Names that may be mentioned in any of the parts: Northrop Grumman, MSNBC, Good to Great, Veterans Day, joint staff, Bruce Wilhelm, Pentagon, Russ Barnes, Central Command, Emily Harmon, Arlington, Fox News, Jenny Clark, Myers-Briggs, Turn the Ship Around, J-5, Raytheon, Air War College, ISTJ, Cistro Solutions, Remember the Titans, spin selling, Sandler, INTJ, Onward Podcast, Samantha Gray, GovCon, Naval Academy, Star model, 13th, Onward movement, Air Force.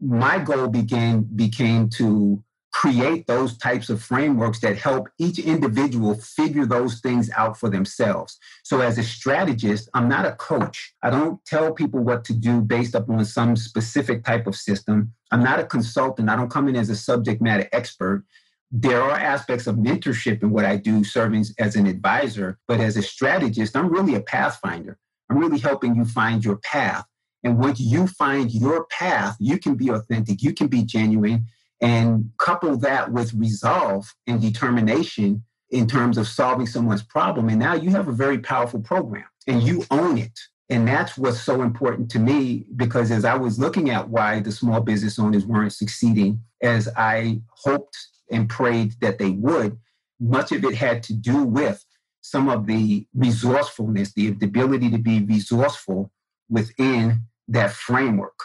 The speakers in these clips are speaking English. my goal became to create those types of frameworks that help each individual figure those things out for themselves. So as a strategist, I'm not a coach. I don't tell people what to do based upon some specific type of system. I'm not a consultant. I don't come in as a subject matter expert. There are aspects of mentorship in what I do, serving as an advisor, but as a strategist, I'm really a pathfinder. I'm really helping you find your path. And once you find your path, you can be authentic, you can be genuine, and couple that with resolve and determination in terms of solving someone's problem. And now you have a very powerful program and you own it. And that's what's so important to me, because as I was looking at why the small business owners weren't succeeding as I hoped and prayed that they would, much of it had to do with some of the resourcefulness, the ability to be resourceful within that framework.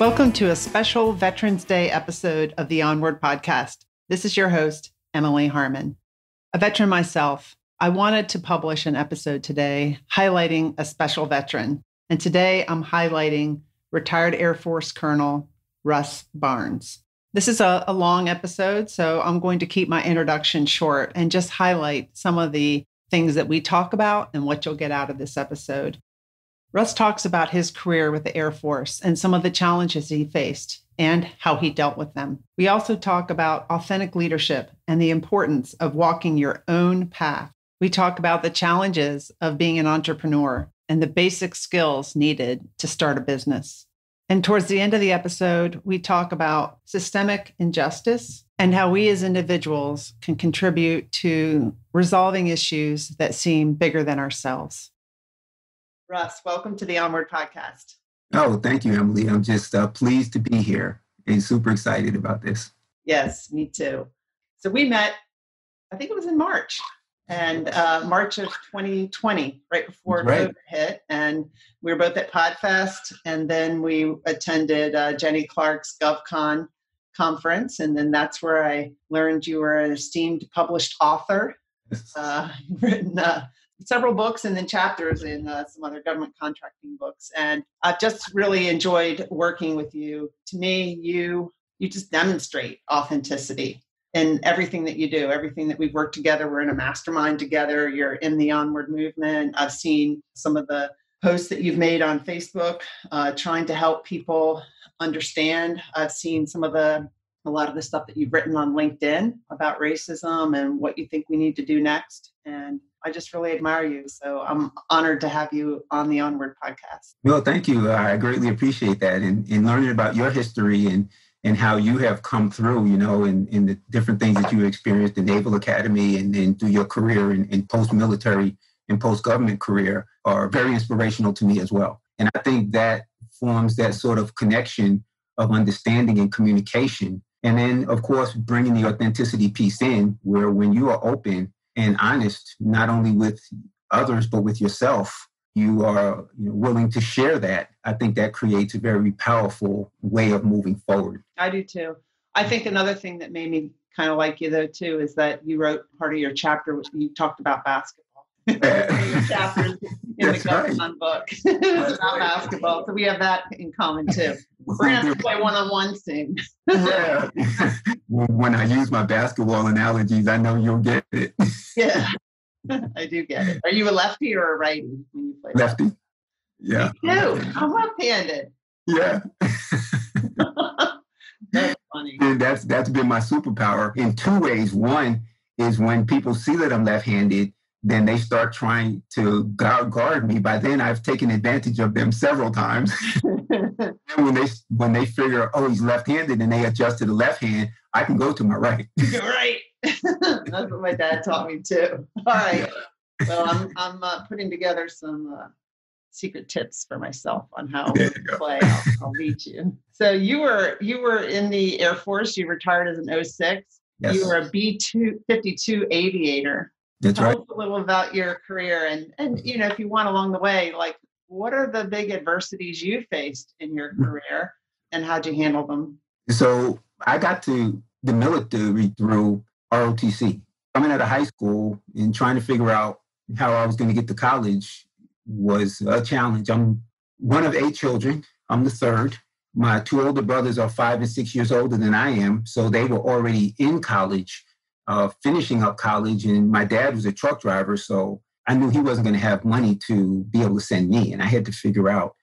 Welcome to a special Veterans Day episode of the Onward Podcast. This is your host, Emily Harmon. A veteran myself, I wanted to publish an episode today highlighting a special veteran. And today I'm highlighting retired Air Force Colonel Russ Barnes. This is a long episode, so I'm going to keep my introduction short and just highlight some of the things that we talk about and what you'll get out of this episode. Russ talks about his career with the Air Force and some of the challenges he faced and how he dealt with them. We also talk about authentic leadership and the importance of walking your own path. We talk about the challenges of being an entrepreneur and the basic skills needed to start a business. And towards the end of the episode, we talk about systemic injustice and how we as individuals can contribute to resolving issues that seem bigger than ourselves. Russ, welcome to the Onward Podcast. Oh, thank you, Emily. I'm just pleased to be here and super excited about this. Yes, me too. So we met, I think it was in March, and March of 2020, right before COVID hit. And we were both at Podfest, and then we attended Jenny Clark's GovCon conference. And then that's where I learned you were an esteemed published author. You've written several books and then chapters in some other government contracting books. And I've just really enjoyed working with you. To me, you just demonstrate authenticity in everything that you do, everything that we've worked together. We're in a mastermind together. You're in the Onward movement. I've seen some of the posts that you've made on Facebook, trying to help people understand. I've seen some of a lot of the stuff that you've written on LinkedIn about racism and what you think we need to do next. And I just really admire you. So I'm honored to have you on the Onward Podcast. Well, thank you. I greatly appreciate that. And learning about your history and how you have come through, you know, in the different things that you experienced in Naval Academy and then through your career in post-military and post-government career are very inspirational to me as well. And I think that forms that sort of connection of understanding and communication. And then, of course, bringing the authenticity piece in, where when you are open and honest, not only with others, but with yourself, you are willing to share that. I think that creates a very powerful way of moving forward. I do too. I think another thing that made me kind of like you though too, is that you wrote part of your chapter, which you talked about basketball. Your chapters in the GovCon book is about basketball. So we have that in common too. We're going to have to play one-on-one soon. Yeah. When I use my basketball analogies, I know you'll get it. Yeah, I do get it. Are you a lefty or a righty when you play? Lefty. Basketball? Yeah. No, I'm left-handed. Yeah. That's funny. And that's been my superpower in two ways. One is when people see that I'm left-handed, then they start trying to guard me. By then, I've taken advantage of them several times. And when they figure, oh, he's left-handed, and they adjust to the left hand, I can go to my right. You're right. That's what my dad taught me too. All right. Yeah. Well, I'm putting together some secret tips for myself on how to play. I'll lead you. So you were in the Air Force. You retired as an 06. Yes. You were a B-52 aviator. That's right. Tell us a little about your career and you know, if you want along the way, like what are the big adversities you faced in your career and how'd you handle them? So I got to the military through ROTC. Coming out of high school and trying to figure out how I was going to get to college was a challenge. I'm one of 8 children. I'm the third. My 2 older brothers are 5 and 6 years older than I am, so they were already in college, finishing up college, and my dad was a truck driver, so I knew he wasn't going to have money to be able to send me, and I had to figure out,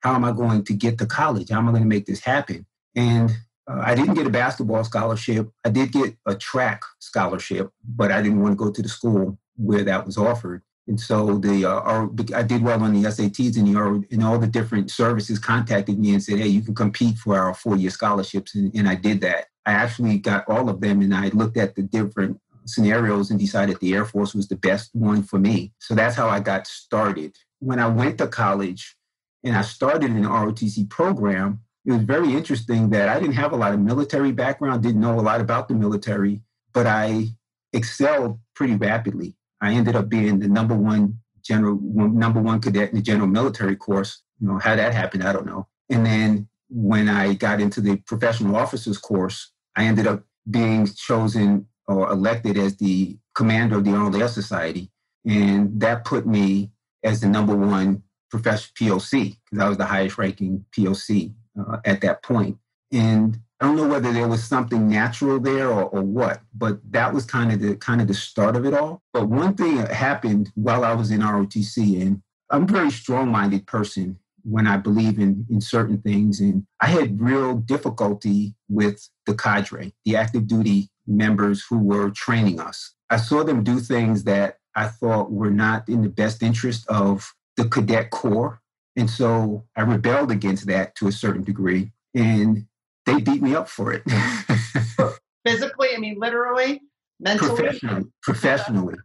how am I going to get to college? How am I going to make this happen? And I didn't get a basketball scholarship. I did get a track scholarship, but I didn't want to go to the school where that was offered. And so I did well on the SATs, and all the different services contacted me and said, hey, you can compete for our four-year scholarships. And I did that. I actually got all of them, and I looked at the different scenarios and decided the Air Force was the best one for me. So that's how I got started. When I went to college and I started an ROTC program, it was very interesting that I didn't have a lot of military background, didn't know a lot about the military, but I excelled pretty rapidly. I ended up being the number one cadet in the general military course. You know, how that happened, I don't know. And then when I got into the professional officers course, I ended up being chosen or elected as the commander of the Arnold Air Society. And that put me as the number one professional POC, because I was the highest ranking POC at that point. And I don't know whether there was something natural there or what, but that was kind of the start of it all. But one thing happened while I was in ROTC, and I'm a very strong-minded person when I believe in certain things. And I had real difficulty with the cadre, the active duty members who were training us. I saw them do things that I thought were not in the best interest of the cadet corps. And so I rebelled against that to a certain degree. And they beat me up for it. Physically, I mean, literally, mentally? Professionally.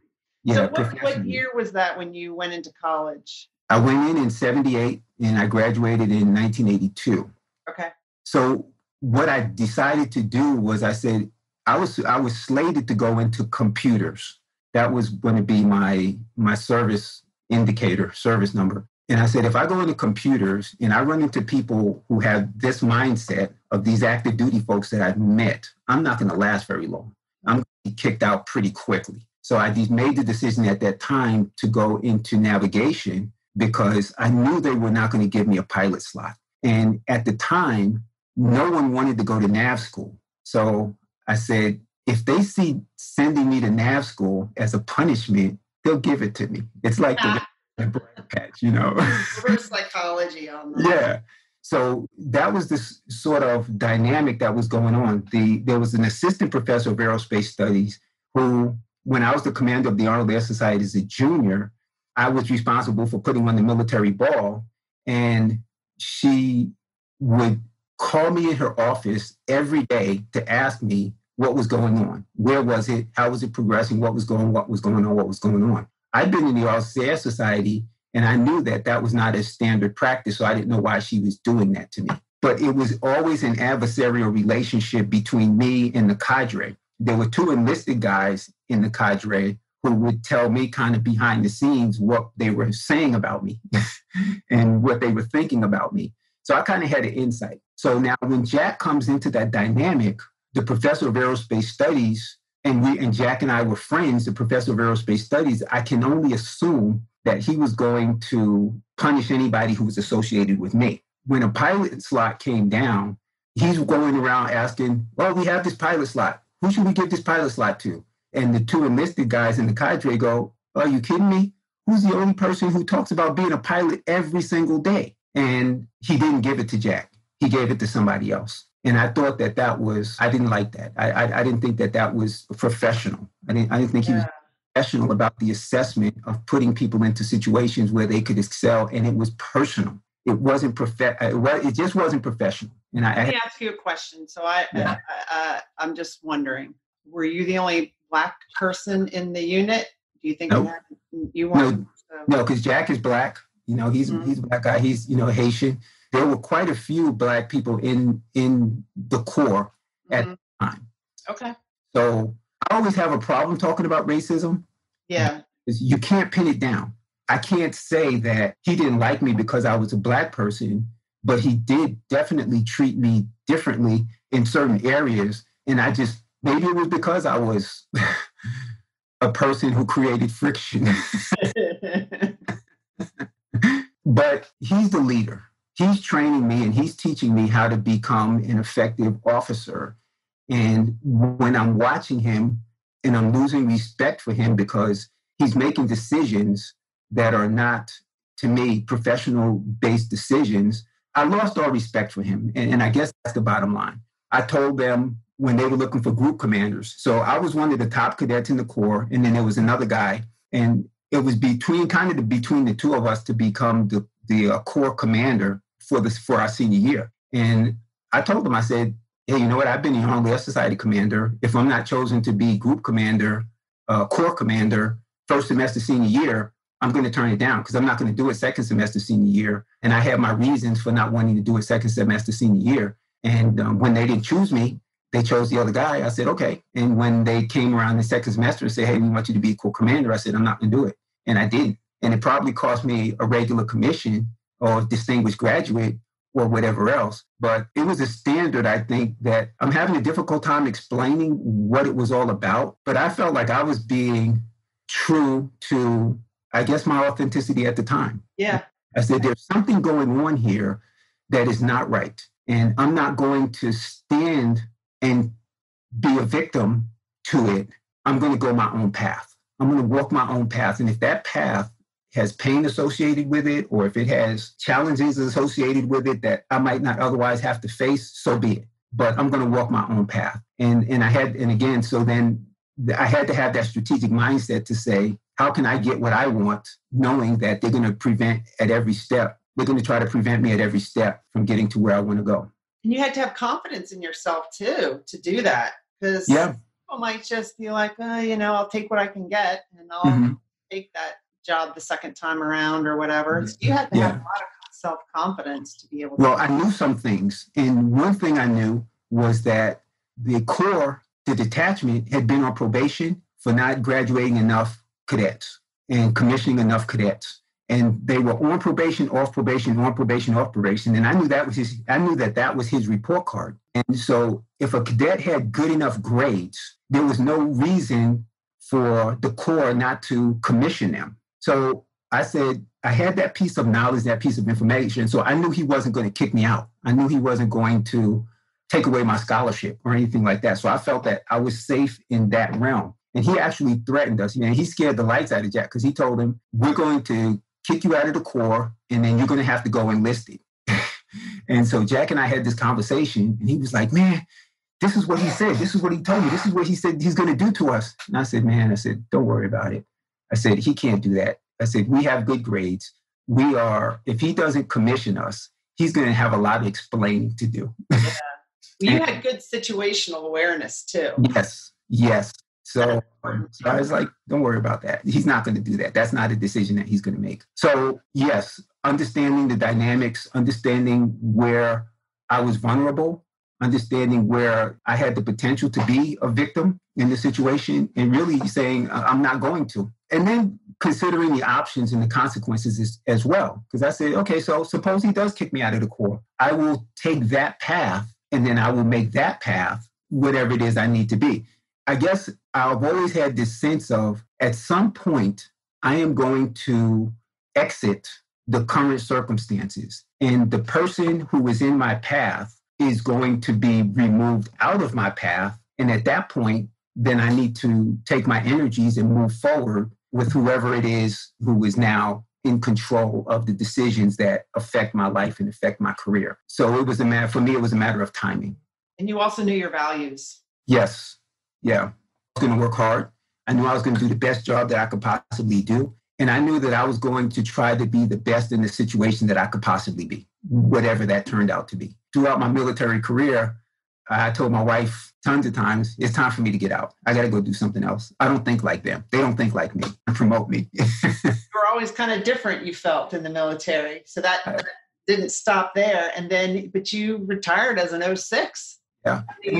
Yeah, so what year was that when you went into college? I went in 78, and I graduated in 1982. Okay. So what I decided to do was I said, I was slated to go into computers. That was going to be my service indicator, service number. And I said, if I go into computers and I run into people who have this mindset of these active duty folks that I've met, I'm not going to last very long. I'm going to be kicked out pretty quickly. So I made the decision at that time to go into navigation because I knew they were not going to give me a pilot slot. And at the time, no one wanted to go to nav school. So I said, if they see sending me to nav school as a punishment, they'll give it to me. It's like the bright patch, you know. Reverse psychology on that. Yeah. So that was this sort of dynamic that was going on. There was an assistant professor of aerospace studies who, when I was the commander of the Arnold Air Society as a junior, I was responsible for putting on the military ball. And she would call me in her office every day to ask me what was going on, where was it, how was it progressing, what was going on. I'd been in the Arnold Air Society, and I knew that was not a standard practice, so I didn't know why she was doing that to me. But it was always an adversarial relationship between me and the cadre. There were 2 enlisted guys in the cadre who would tell me kind of behind the scenes what they were saying about me and what they were thinking about me. So I kind of had an insight. So now when Jack comes into that dynamic, the professor of aerospace studies, and Jack and I were friends, the professor of aerospace studies, I can only assume that he was going to punish anybody who was associated with me. When a pilot slot came down, he's going around asking, well, we have this pilot slot. Who should we give this pilot slot to? And the 2 enlisted guys in the cadre go, are you kidding me? Who's the only person who talks about being a pilot every single day? And he didn't give it to Jack. He gave it to somebody else. And I thought I didn't like that. I didn't think that was professional. I didn't think he was professional about the assessment of putting people into situations where they could excel, and it was personal. It wasn't it just wasn't professional. And let me ask you a question. So I'm just wondering, were you the only Black person in the unit? Do you think you weren't? No, because Jack is Black. You know, he's a Black guy. He's, you know, Haitian. There were quite a few Black people in the Corps at the time. Okay. So I always have a problem talking about racism. Yeah. You can't pin it down. I can't say that he didn't like me because I was a Black person, but he did definitely treat me differently in certain areas. And maybe it was because I was a person who created friction. But he's the leader. He's training me and he's teaching me how to become an effective officer. And when I'm watching him and I'm losing respect for him because he's making decisions that are not, to me, professional-based decisions, I lost all respect for him. And I guess that's the bottom line. I told them when they were looking for group commanders. So I was one of the top cadets in the Corps, and then there was another guy. And it was between the two of us to become the Corps commander for our senior year. And I told them, I said, hey, you know what? I've been the Arnold Air Society commander. If I'm not chosen to be group commander, Corps commander, first semester senior year, I'm going to turn it down because I'm not going to do it second semester senior year. And I had my reasons for not wanting to do it second semester senior year. And when they didn't choose me, they chose the other guy. I said, okay. And when they came around the second semester and said, hey, we want you to be Corps commander, I said, I'm not going to do it. And I didn't. And it probably cost me a regular commission or distinguished graduate or whatever else. But it was a standard, I think, that I'm having a difficult time explaining what it was all about. But I felt like I was being true to, I guess, my authenticity at the time. Yeah. I said, there's something going on here that is not right. And I'm not going to stand and be a victim to it. I'm going to go my own path. I'm going to walk my own path. And if that path has pain associated with it, or if it has challenges associated with it that I might not otherwise have to face, so be it. But I'm going to walk my own path. And I had to have that strategic mindset to say, how can I get what I want, knowing that they're going to prevent at every step? They're going to try to prevent me at every step from getting to where I want to go. And you had to have confidence in yourself too, to do that. Because people might just be like, I'll take what I can get and I'll take that job the second time around or whatever. So you had to have a lot of self-confidence to be able to. Well, I knew some things. And one thing I knew was that the Corps, the detachment, had been on probation for not graduating enough cadets and commissioning enough cadets. And they were on probation, off probation, on probation, off probation. And I knew that was his report card. And so if a cadet had good enough grades, there was no reason for the Corps not to commission them. So I said, I had that piece of knowledge, that piece of information. So I knew he wasn't going to kick me out. I knew he wasn't going to take away my scholarship or anything like that. So I felt that I was safe in that realm. And he actually threatened us. You know, he scared the lights out of Jack because he told him, we're going to kick you out of the Corps, and then you're going to have to go enlisted. And so Jack and I had this conversation, and he was like, man, this is what he said. This is what he told me. This is what he said he's going to do to us. And I said, don't worry about it. I said, he can't do that. I said, we have good grades. If he doesn't commission us, he's going to have a lot of explaining to do. Yeah. You had good situational awareness too. Yes. So I was like, don't worry about that. He's not going to do that. That's not a decision that he's going to make. So yes, understanding the dynamics, understanding where I was vulnerable, understanding where I had the potential to be a victim in the situation, and really saying, I'm not going to. And then considering the options and the consequences as well. Because I said, okay, so suppose he does kick me out of the Corps. I will take that path, and then I will make that path whatever it is I need to be. I guess I've always had this sense of, at some point, I am going to exit the current circumstances. And the person who is in my path is going to be removed out of my path. And at that point, then I need to take my energies and move forward with whoever it is who is now in control of the decisions that affect my life and affect my career. So it was it was a matter of timing. And you also knew your values. Yes. Yeah, I was going to work hard. I knew I was going to do the best job that I could possibly do. And I knew that I was going to try to be the best in the situation that I could possibly be, whatever that turned out to be. Throughout my military career, I told my wife tons of times, it's time for me to get out. I got to go do something else. I don't think like them. They don't think like me. Promote me. You were always kind of different, you felt, in the military. So that didn't stop there. But you retired as an 06. Yeah. And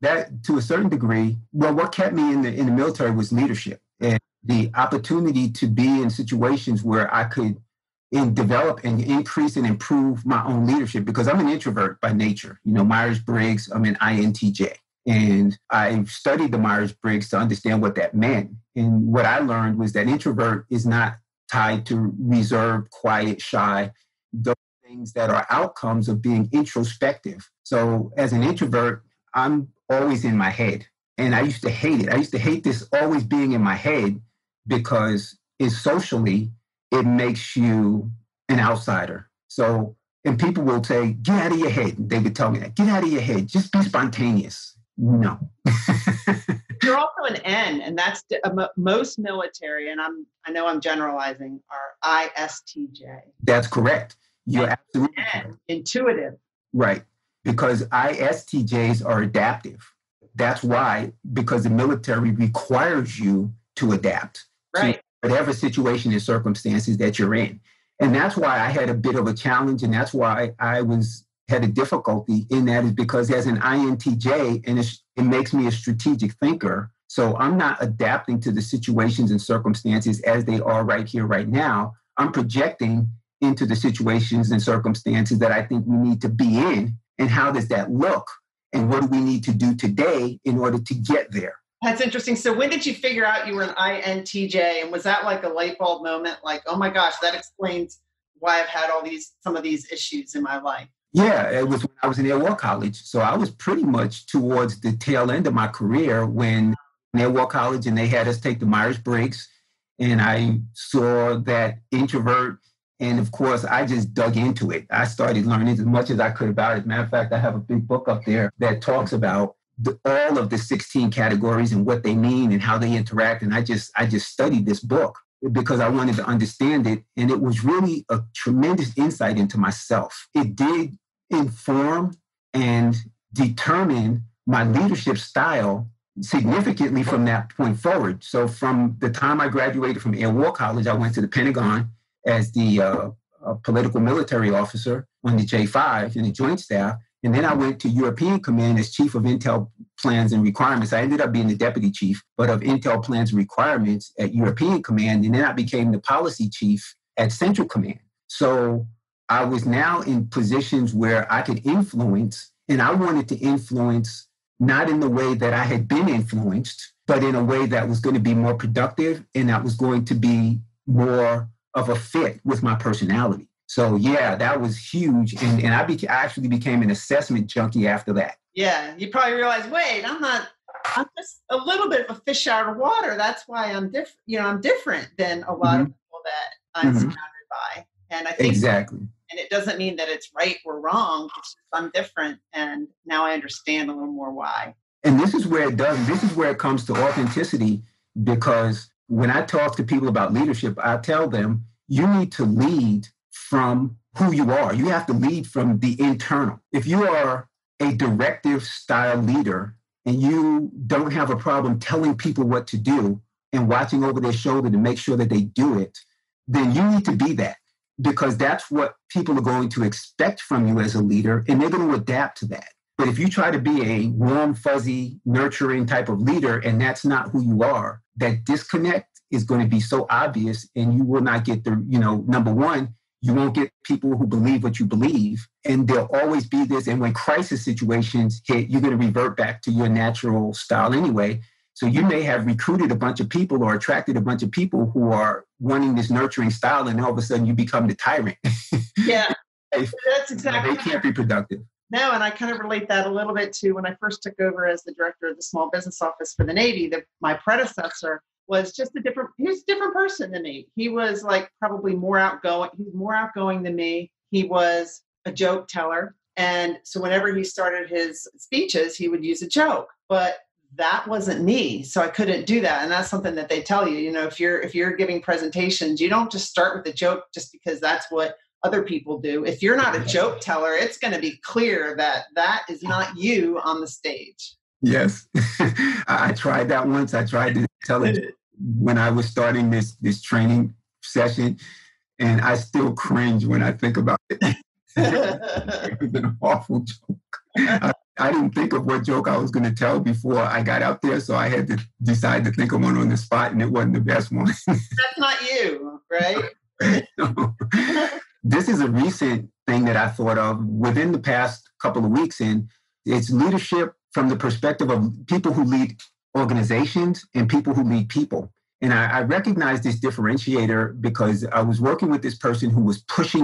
that's to a certain degree, what kept me in the military was leadership and the opportunity to be in situations where I could develop and increase and improve my own leadership, because I'm an introvert by nature. You know, Myers-Briggs, I'm an INTJ. And I studied the Myers-Briggs to understand what that meant. And what I learned was that introvert is not tied to reserved, quiet, shy, those things that are outcomes of being introspective. So as an introvert, I'm always in my head. And I used to hate it. I used to hate this always being in my head because socially, it makes you an outsider. So, and people will say, get out of your head. They would tell me that, get out of your head. Just be spontaneous. No. You're also an N, and that's most military, and I know I'm generalizing, are ISTJ. That's correct. You're absolutely correct. Intuitive. Right, because ISTJs are adaptive. That's why, because the military requires you to adapt to whatever situation and circumstances that you're in. And that's why I had a bit of a challenge, and that's why I had a difficulty in that, is because as an INTJ, and it makes me a strategic thinker. So I'm not adapting to the situations and circumstances as they are right here, right now. I'm projecting into the situations and circumstances that I think we need to be in, and how does that look? And what do we need to do today in order to get there? That's interesting. So when did you figure out you were an INTJ? And was that like a light bulb moment? Like, oh my gosh, that explains why I've had some of these issues in my life. Yeah, it was when I was in Air War College. So I was pretty much towards the tail end of my career when in Air War College, and they had us take the Myers-Briggs. And I saw that introvert. And of course, I just dug into it. I started learning as much as I could about it. As a matter of fact, I have a big book up there that talks about all of the 16 categories and what they mean and how they interact. And I just studied this book because I wanted to understand it. And it was really a tremendous insight into myself. It did inform and determine my leadership style significantly from that point forward. So from the time I graduated from Air War College, I went to the Pentagon as the political military officer on the J-5 in the joint staff. And then I went to European Command as chief of intel plans and requirements. I ended up being the deputy chief, but of intel plans and requirements at European Command. And then I became the policy chief at Central Command. So I was now in positions where I could influence, and I wanted to influence not in the way that I had been influenced, but in a way that was going to be more productive and that was going to be more of a fit with my personality. So yeah, that was huge. And I actually became an assessment junkie after that. Yeah. You probably realized, wait, I'm just a little bit of a fish out of water. That's why I'm different. You know, I'm different than a lot of people that I'm surrounded by. And I think exactly. And it doesn't mean that it's right or wrong. It's just I'm different. And now I understand a little more why. And this is where it does. This is where it comes to authenticity, because when I talk to people about leadership, I tell them, you need to lead from who you are. You have to lead from the internal. If you are a directive style leader and you don't have a problem telling people what to do and watching over their shoulder to make sure that they do it, then you need to be that, because that's what people are going to expect from you as a leader, and they're going to adapt to that. But if you try to be a warm, fuzzy, nurturing type of leader, and that's not who you are, that disconnect is going to be so obvious, and you will not get the, you know, number one, you won't get people who believe what you believe, and there'll always be this. And when crisis situations hit, you're going to revert back to your natural style anyway. So you may have recruited a bunch of people or attracted a bunch of people who are wanting this nurturing style, and all of a sudden you become the tyrant. Yeah, that's exactly. They can't be productive. No, and I kind of relate that a little bit to when I first took over as the director of the small business office for the Navy. My predecessor was just he was a different person than me. He was like probably more outgoing. He was more outgoing than me. He was a joke teller. And so whenever he started his speeches, he would use a joke, but that wasn't me. So I couldn't do that. And that's something that they tell you, you know, if you're giving presentations, you don't just start with a joke just because that's what other people do. If you're not a joke teller, it's going to be clear that that is not you on the stage. Yes. I tried that once. I tried to tell it when I was starting this training session, and I still cringe when I think about it. It was an awful joke. I didn't think of what joke I was going to tell before I got out there, so I had to decide to think of one on the spot, and it wasn't the best one. That's not you, right? No. This is a recent thing that I thought of within the past couple of weeks, and it's leadership from the perspective of people who lead organizations and people who lead people. And I recognized this differentiator because I was working with this person who was pushing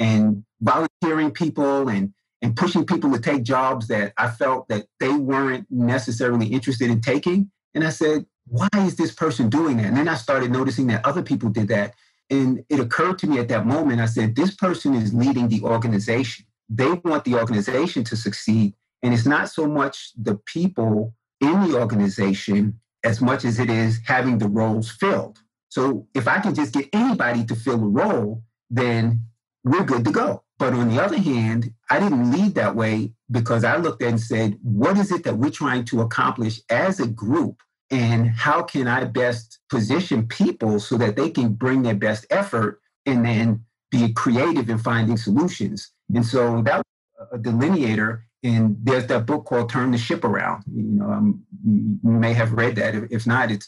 and volunteering people and pushing people to take jobs that I felt that they weren't necessarily interested in taking. And I said, why is this person doing that? And then I started noticing that other people did that. And it occurred to me at that moment, I said, this person is leading the organization. They want the organization to succeed. And it's not so much the people in the organization as much as it is having the roles filled. So if I can just get anybody to fill a role, then we're good to go. But on the other hand, I didn't lead that way because I looked at it and said, what is it that we're trying to accomplish as a group? And how can I best position people so that they can bring their best effort and then be creative in finding solutions? And so that was a delineator. And there's that book called Turn the Ship Around. You know, you may have read that. If not, it's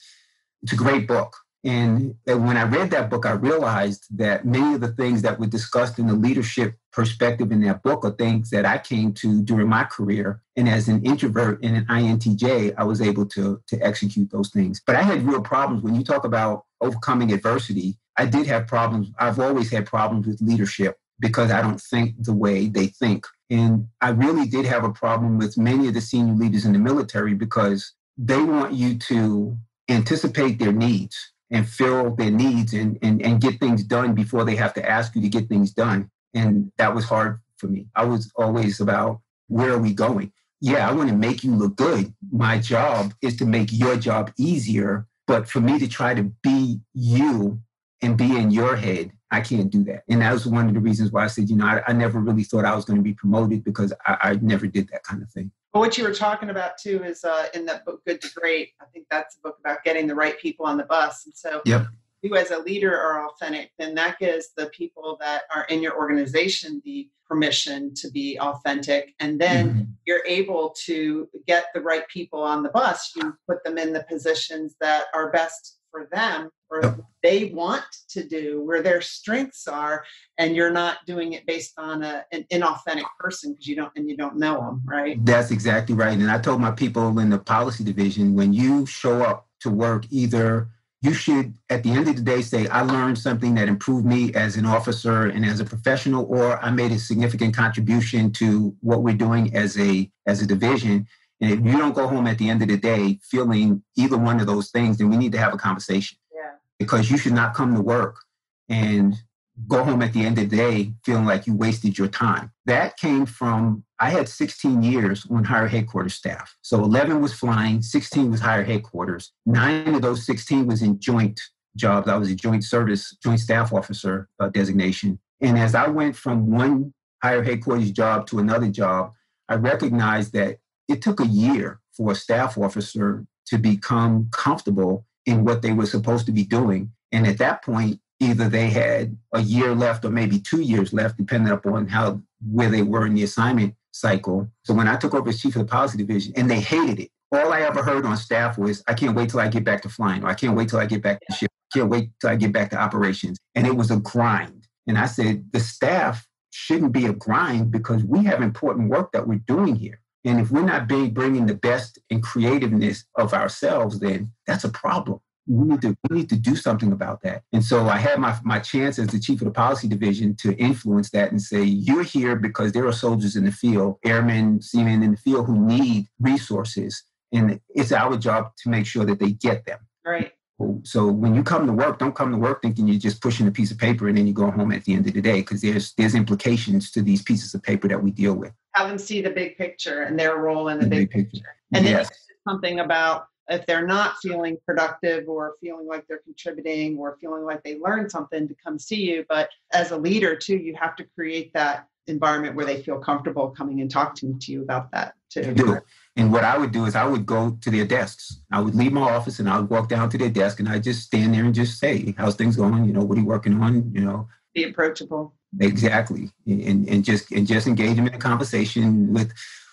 a great book. And when I read that book, I realized that many of the things that were discussed in the leadership perspective in that book are things that I came to during my career. And as an introvert and an INTJ, I was able to execute those things. But I had real problems. When you talk about overcoming adversity, I did have problems. I've always had problems with leadership because I don't think the way they think. And I really did have a problem with many of the senior leaders in the military because they want you to anticipate their needs and fill their needs and get things done before they have to ask you to get things done. And that was hard for me. I was always about, where are we going? Yeah, I want to make you look good. My job is to make your job easier. But for me to try to be you and be in your head, I can't do that. And that was one of the reasons why I said, you know, I never really thought I was going to be promoted because I never did that kind of thing. Well, what you were talking about, too, is in that book, Good to Great, I think that's a book about getting the right people on the bus. And so yep. You as a leader are authentic, then that gives the people that are in your organization the permission to be authentic. And then mm-hmm. You're able to get the right people on the bus. You put them in the positions that are best for them or yep. They want to do, where their strengths are, and you're not doing it based on an inauthentic person because you don't know them, right? That's exactly right. And I told my people in the policy division, when you show up to work, either you should, at the end of the day, say, I learned something that improved me as an officer and as a professional, or I made a significant contribution to what we're doing as a division. And if you don't go home at the end of the day feeling either one of those things, then we need to have a conversation. Because you should not come to work and go home at the end of the day feeling like you wasted your time. That came from, I had 16 years on higher headquarters staff. So 11 was flying, 16 was higher headquarters. 9 of those 16 was in joint jobs. I was a joint staff officer designation. And as I went from one higher headquarters job to another job, I recognized that it took a year for a staff officer to become comfortable in what they were supposed to be doing. And at that point, either they had a year left or maybe 2 years left, depending upon where they were in the assignment cycle. So when I took over as chief of the policy division, and they hated it. All I ever heard on staff was, I can't wait till I get back to flying, or I can't wait till I get back to ship, I can't wait till I get back to operations. And it was a grind. And I said, the staff shouldn't be a grind because we have important work that we're doing here. And if we're not bringing the best and creativeness of ourselves, then that's a problem. We need to do something about that. And so I had my chance as the chief of the policy division to influence that and say, you're here because there are soldiers in the field, airmen, seamen in the field who need resources. And it's our job to make sure that they get them. Right. So when you come to work, don't come to work thinking you're just pushing a piece of paper and then you go home at the end of the day, because there's implications to these pieces of paper that we deal with. Have them see the big picture and their role in the big picture. And yes. Then something about if they're not feeling productive or feeling like they're contributing or feeling like they learned something, to come see you. But as a leader, too, you have to create that environment where they feel comfortable coming and talking to you about that, too. Do. And what I would do is I would go to their desks. I would leave my office and I would walk down to their desk and I just stand there and just say, how's things going? You know, what are you working on? You know, be approachable. Exactly. And just engage them in a conversation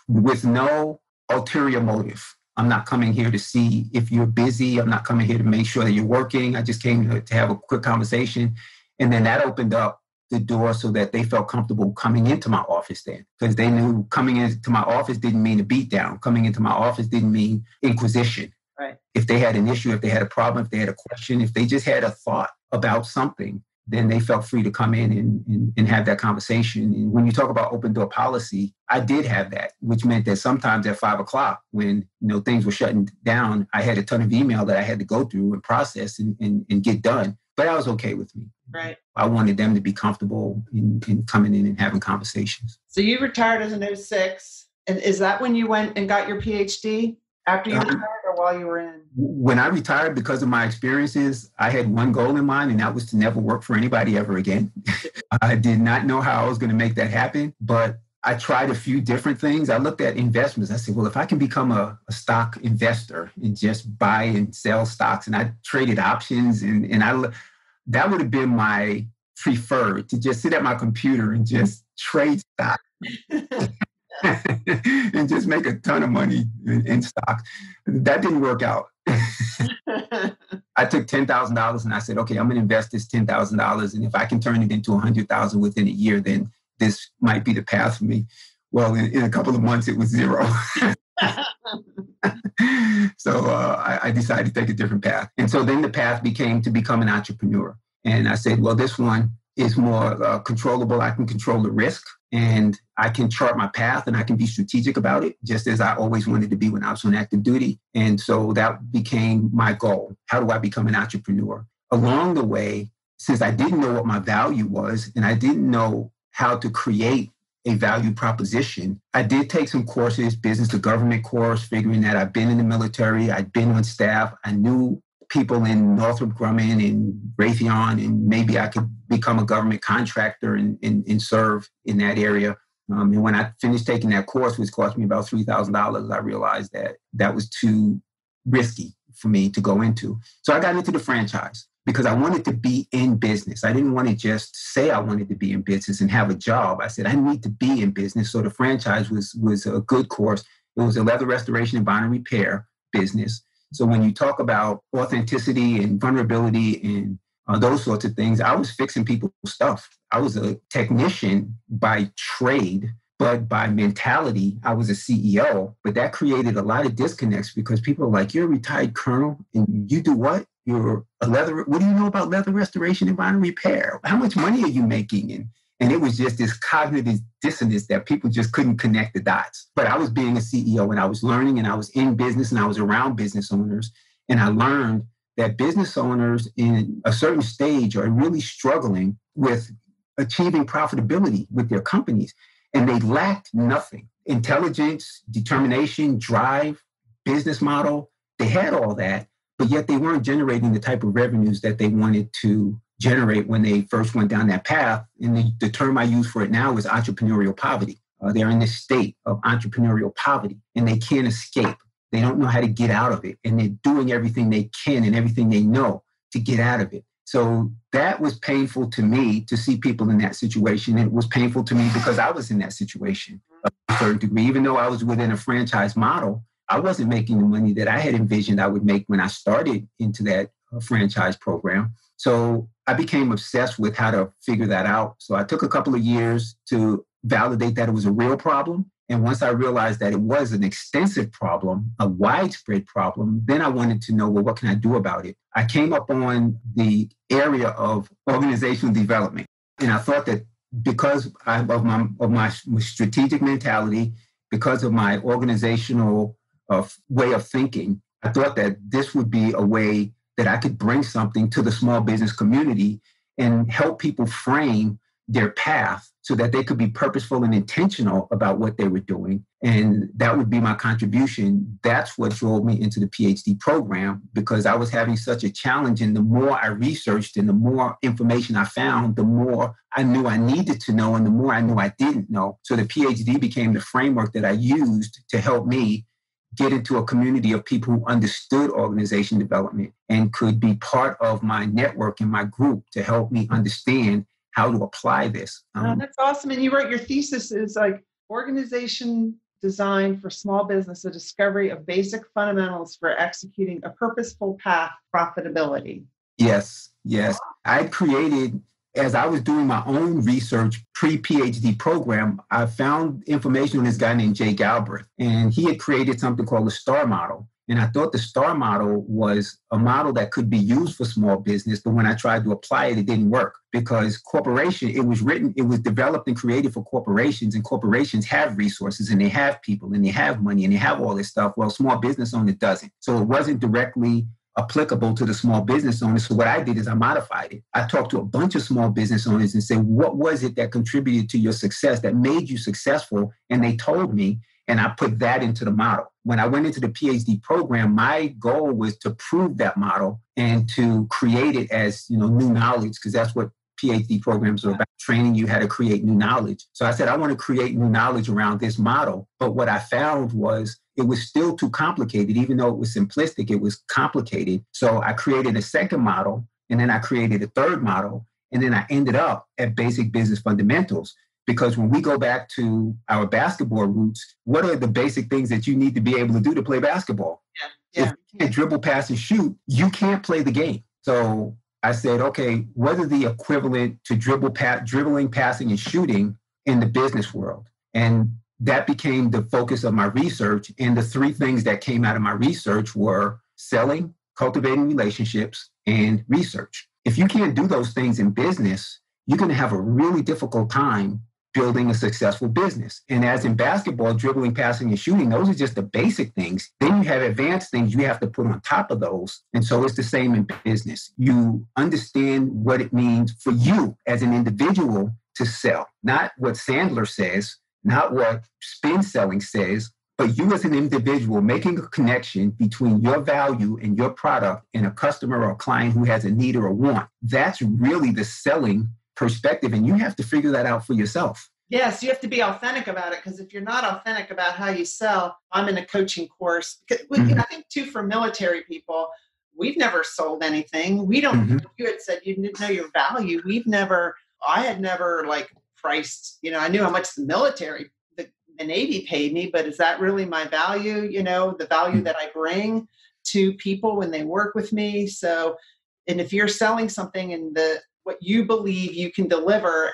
with no ulterior motive. I'm not coming here to see if you're busy. I'm not coming here to make sure that you're working. I just came to have a quick conversation. And then that opened up the door so that they felt comfortable coming into my office then, because they knew coming into my office didn't mean a beatdown. Coming into my office didn't mean inquisition. Right. If they had an issue, if they had a problem, if they had a question, if they just had a thought about something, then they felt free to come in and have that conversation. And when you talk about open door policy, I did have that, which meant that sometimes at 5 o'clock when things were shutting down, I had a ton of email that I had to go through and process and get done. But that was okay with me. Right. I wanted them to be comfortable in coming in and having conversations. So you retired as an 06. And is that when you went and got your PhD? After you retired or while you were in? When I retired, because of my experiences, I had one goal in mind, and that was to never work for anybody ever again. I did not know how I was going to make that happen, but I tried a few different things. I looked at investments. I said, well, if I can become a stock investor and just buy and sell stocks, and I traded options, and that would have been my preferred, to just sit at my computer and just trade stocks. And just make a ton of money in stocks. That didn't work out. I took $10,000 and I said, okay, I'm going to invest this $10,000. And if I can turn it into $100,000 within a year, then this might be the path for me. Well, in a couple of months, it was zero. So I decided to take a different path. And so then the path became to become an entrepreneur. And I said, well, this one is more controllable. I can control the risk. And I can chart my path and I can be strategic about it, just as I always wanted to be when I was on active duty. And so that became my goal. How do I become an entrepreneur? Along the way, since I didn't know what my value was and I didn't know how to create a value proposition, I did take some courses, business to government course, figuring that I've been in the military, I'd been on staff, I knew people in Northrop Grumman and Raytheon, and maybe I could become a government contractor and serve in that area. And when I finished taking that course, which cost me about $3,000, I realized that that was too risky for me to go into. So I got into the franchise because I wanted to be in business. I didn't want to just say I wanted to be in business and have a job. I said, I need to be in business. So the franchise was a good course. It was a leather restoration and bond and repair business. So when you talk about authenticity and vulnerability and those sorts of things, I was fixing people's stuff. I was a technician by trade, but by mentality, I was a CEO. But that created a lot of disconnects because people are like, you're a retired colonel and you do what? You're a leather. What do you know about leather restoration and bond repair? How much money are you making? And it was just this cognitive dissonance that people just couldn't connect the dots. But I was being a CEO and I was learning and I was in business and I was around business owners. And I learned that business owners in a certain stage are really struggling with achieving profitability with their companies. And they lacked nothing. Intelligence, determination, drive, business model. They had all that, but yet they weren't generating the type of revenues that they wanted to generate when they first went down that path. And the term I use for it now is entrepreneurial poverty. They're in this state of entrepreneurial poverty and they can't escape. They don't know how to get out of it. And they're doing everything they can and everything they know to get out of it. So that was painful to me to see people in that situation. And it was painful to me because I was in that situation to a certain degree. Even though I was within a franchise model, I wasn't making the money that I had envisioned I would make when I started into that franchise program. So I became obsessed with how to figure that out. So I took a couple of years to validate that it was a real problem. And once I realized that it was an extensive problem, a widespread problem, then I wanted to know, well, what can I do about it? I came up on the area of organizational development. And I thought that because of my strategic mentality, because of my organizational way of thinking, I thought that this would be a way that I could bring something to the small business community and help people frame their path so that they could be purposeful and intentional about what they were doing. And that would be my contribution. That's what drove me into the PhD program, because I was having such a challenge. And the more I researched and the more information I found, the more I knew I needed to know and the more I knew I didn't know. So the PhD became the framework that I used to help me get into a community of people who understood organization development and could be part of my network and my group to help me understand how to apply this. That's awesome. And you wrote your thesis is like organization design for small business, a discovery of basic fundamentals for executing a purposeful path profitability. Yes. Wow. I created as I was doing my own research pre-PhD program, I found information on this guy named Jay Galbraith, and he had created something called the Star model. And I thought the Star model was a model that could be used for small business, but when I tried to apply it, it didn't work because it was developed and created for corporations, and corporations have resources and they have people and they have money and they have all this stuff. Well, small business owner doesn't. So it wasn't directly applicable to the small business owners. So what I did is I modified it. I talked to a bunch of small business owners and said, what was it that contributed to your success, that made you successful? And they told me, and I put that into the model. When I went into the PhD program, my goal was to prove that model and to create it as, new knowledge, because that's what PhD programs are about, training you how to create new knowledge. So I said, I want to create new knowledge around this model. But what I found was it was still too complicated. Even though it was simplistic, it was complicated. So I created a second model, and then I created a third model, and then I ended up at basic business fundamentals. Because when we go back to our basketball roots, what are the basic things that you need to be able to do to play basketball? Yeah. If you can't dribble, pass, and shoot, you can't play the game. So I said, okay, what are the equivalent to dribbling, passing, and shooting in the business world? And that became the focus of my research. And the three things that came out of my research were selling, cultivating relationships, and research. If you can't do those things in business, you're going to have a really difficult time building a successful business. And as in basketball, dribbling, passing, and shooting, those are just the basic things. Then you have advanced things you have to put on top of those. And so it's the same in business. You understand what it means for you as an individual to sell, not what Sandler says, not what spin selling says, but you as an individual making a connection between your value and your product and a customer or a client who has a need or a want. That's really the selling perspective, and you have to figure that out for yourself. Yes, you have to be authentic about it, because if you're not authentic about how you sell, I'm in a coaching course. I think too, for military people, we've never sold anything. We don't. Mm-hmm. You had said you didn't know your value. I had never priced. I knew how much the military, the Navy paid me, but is that really my value? The value that I bring to people when they work with me. So, and if you're selling something and what you believe you can deliver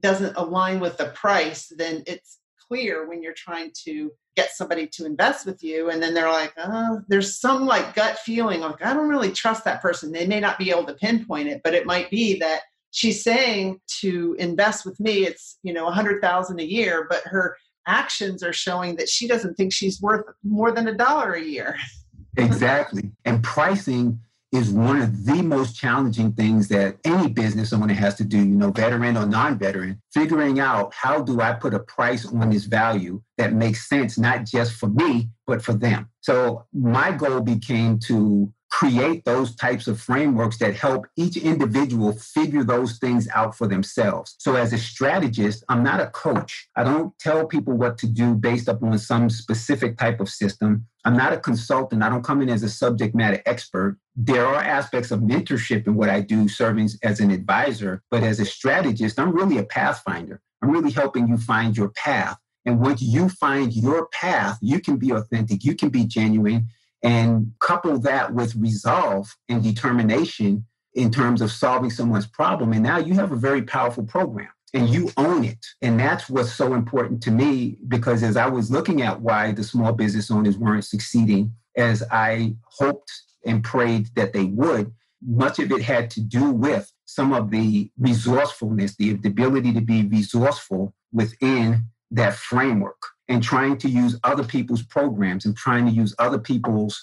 doesn't align with the price, then it's clear when you're trying to get somebody to invest with you. And then they're like, oh, there's some gut feeling, I don't really trust that person. They may not be able to pinpoint it, but it might be that she's saying to invest with me, it's, $100,000 a year, but her actions are showing that she doesn't think she's worth more than $1 a year. Exactly. And pricing is one of the most challenging things that any business owner has to do, veteran or non-veteran, figuring out how do I put a price on this value that makes sense, not just for me, but for them. So my goal became to create those types of frameworks that help each individual figure those things out for themselves. So as a strategist, I'm not a coach. I don't tell people what to do based upon some specific type of system. I'm not a consultant. I don't come in as a subject matter expert. There are aspects of mentorship in what I do, serving as an advisor, but as a strategist, I'm really a pathfinder. I'm really helping you find your path. And once you find your path, you can be authentic, you can be genuine, and couple that with resolve and determination in terms of solving someone's problem. And now you have a very powerful program and you own it. And that's what's so important to me, because as I was looking at why the small business owners weren't succeeding as I hoped and prayed that they would, much of it had to do with some of the resourcefulness, the ability to be resourceful within that framework, and trying to use other people's programs and trying to use other people's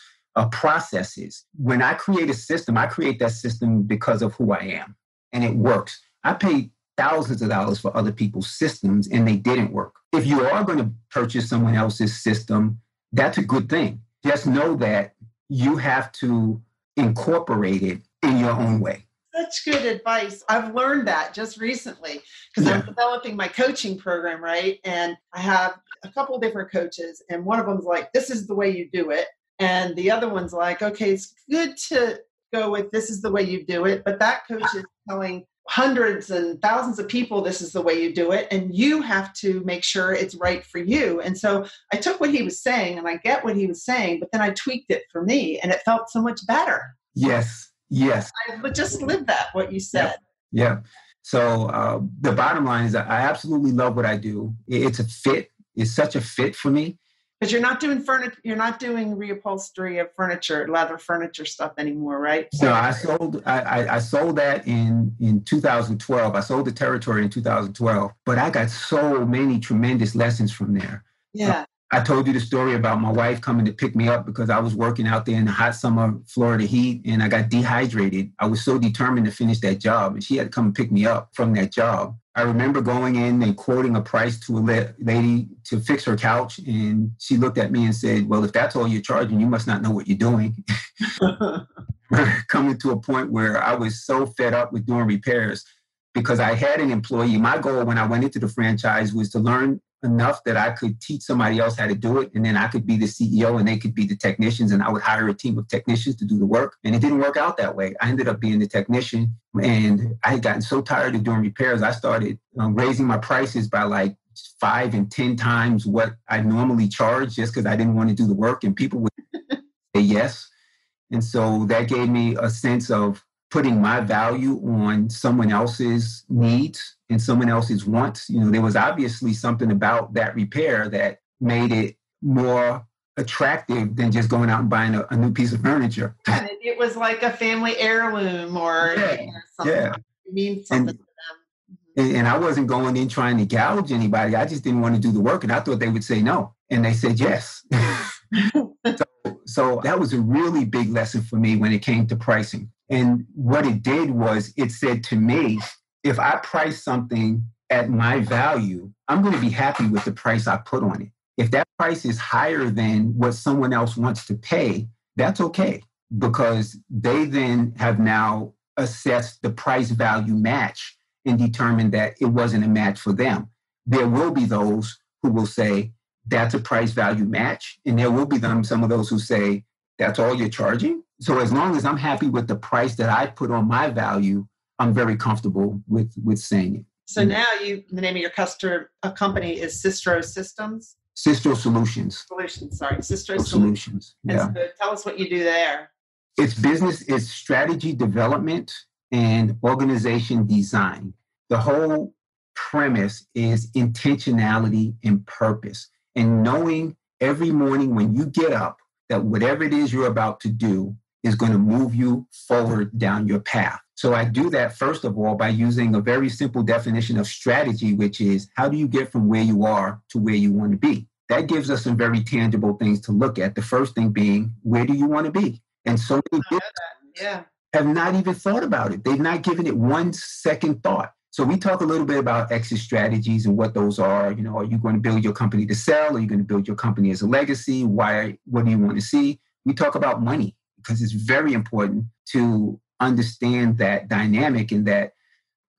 processes. When I create a system, I create that system because of who I am, and it works. I paid thousands of dollars for other people's systems, and they didn't work. If you are going to purchase someone else's system, that's a good thing. Just know that you have to incorporate it in your own way. Such good advice. I've learned that just recently because I'm developing my coaching program, right? And I have a couple different coaches, and one of them's like, this is the way you do it. And the other one's like, okay, it's good to go with this is the way you do it. But that coach is telling hundreds and thousands of people this is the way you do it. And you have to make sure it's right for you. And so I took what he was saying and I get what he was saying, but then I tweaked it for me and it felt so much better. Yes. I would just live that, what you said. Yeah. So the bottom line is that I absolutely love what I do. It's a fit. It's such a fit for me. Because you're not doing furniture, you're not doing reupholstery of furniture, leather furniture stuff anymore, right? So I sold that in 2012. I sold the territory in 2012, but I got so many tremendous lessons from there. Yeah. I told you the story about my wife coming to pick me up because I was working out there in the hot summer Florida heat and I got dehydrated. I was so determined to finish that job and she had to come and pick me up from that job. I remember going in and quoting a price to a lady to fix her couch. And she looked at me and said, well, if that's all you're charging, you must not know what you're doing. Coming to a point where I was so fed up with doing repairs because I had an employee. My goal when I went into the franchise was to learn enough that I could teach somebody else how to do it. And then I could be the CEO and they could be the technicians and I would hire a team of technicians to do the work. And it didn't work out that way. I ended up being the technician and I had gotten so tired of doing repairs. I started raising my prices by like 5 and 10 times what I normally charge just because I didn't want to do the work and people would say yes. And so that gave me a sense of putting my value on someone else's needs and someone else's wants. You know, there was obviously something about that repair that made it more attractive than just going out and buying a new piece of furniture. And it was like a family heirloom or something. Yeah. It means something to them. And I wasn't going in trying to gouge anybody. I just didn't want to do the work. And I thought they would say no. And they said yes. So that was a really big lesson for me when it came to pricing. And what it did was it said to me, if I price something at my value, I'm going to be happy with the price I put on it. If that price is higher than what someone else wants to pay, that's okay, because they then have now assessed the price value match and determined that it wasn't a match for them. There will be those who will say that's a price value match. And there will be some of those who say that's all you're charging. So as long as I'm happy with the price that I put on my value, I'm very comfortable with saying it. So now the name of your customer company is Cistro Systems? Cistro Solutions. Cistro Solutions. Yeah. And so tell us what you do there. It's strategy development and organization design. The whole premise is intentionality and purpose. And knowing every morning when you get up that whatever it is you're about to do is going to move you forward down your path. So I do that, first of all, by using a very simple definition of strategy, which is how do you get from where you are to where you want to be? That gives us some very tangible things to look at. The first thing being, where do you want to be? And so many people have not even thought about it. They've not given it 1 second thought. So we talk a little bit about exit strategies and what those are. You know, are you going to build your company to sell? Are you going to build your company as a legacy? Why? What do you want to see? We talk about money because it's very important to understand that dynamic and that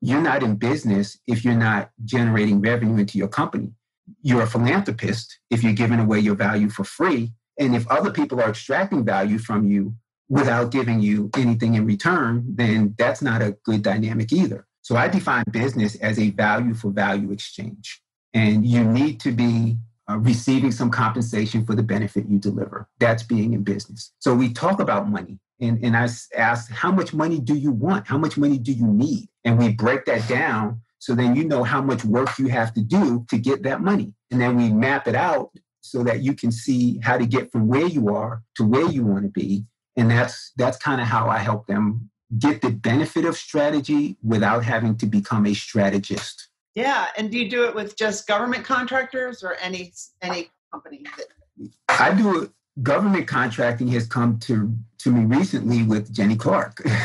you're not in business if you're not generating revenue into your company. You're a philanthropist if you're giving away your value for free. And if other people are extracting value from you without giving you anything in return, then that's not a good dynamic either. So I define business as a value for value exchange, and you need to be receiving some compensation for the benefit you deliver. That's being in business. So we talk about money, and I ask, how much money do you want? How much money do you need? And we break that down so then you know how much work you have to do to get that money. And then we map it out so that you can see how to get from where you are to where you want to be. And that's kind of how I help them get the benefit of strategy without having to become a strategist. Yeah. And do you do it with just government contractors or any company? I do it. Government contracting has come to me recently with Jenny Clark. Okay.